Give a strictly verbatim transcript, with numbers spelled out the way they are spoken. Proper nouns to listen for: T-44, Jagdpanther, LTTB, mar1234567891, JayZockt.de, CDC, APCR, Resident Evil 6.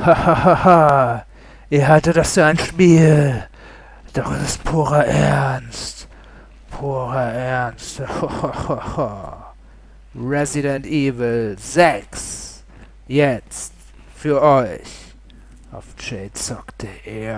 Hahaha, ihr haltet das für ein Spiel. Doch es ist purer Ernst. Purer Ernst. Resident Evil sechs. Jetzt. Für euch. Auf jay zock punkt de.